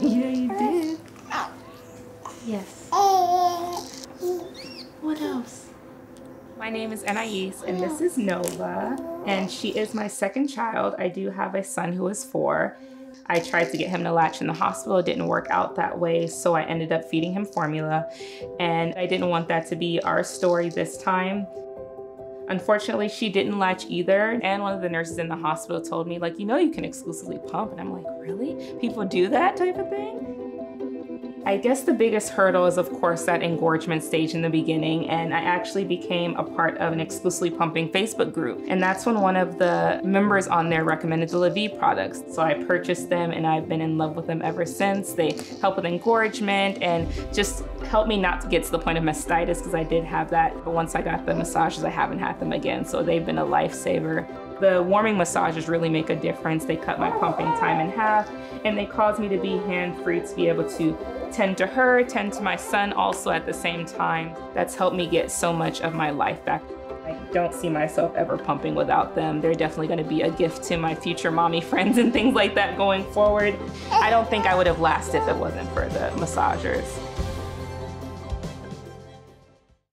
Yeah, you did. Yes. What else? My name is Anais, and this is Nola, and she is my second child. I do have a son who is 4. I tried to get him to latch in the hospital. It didn't work out that way, so I ended up feeding him formula, and I didn't want that to be our story this time. Unfortunately, she didn't latch either, and one of the nurses in the hospital told me, like, you know, you can exclusively pump, and I'm like, really? People do that type of thing? I guess the biggest hurdle is, of course, that engorgement stage in the beginning, and I actually became a part of an exclusively pumping Facebook group, and that's when one of the members on there recommended the LaVie products. So I purchased them, and I've been in love with them ever since. They help with engorgement and just help me not to get to the point of mastitis, because I did have that, but once I got the massages, I haven't had them again, so they've been a lifesaver. The warming massages really make a difference. They cut my pumping time in half, and they cause me to be hand-free to be able to tend to her, tend to my son also at the same time. That's helped me get so much of my life back. I don't see myself ever pumping without them. They're definitely gonna be a gift to my future mommy friends and things like that going forward. I don't think I would have lasted if it wasn't for the massagers.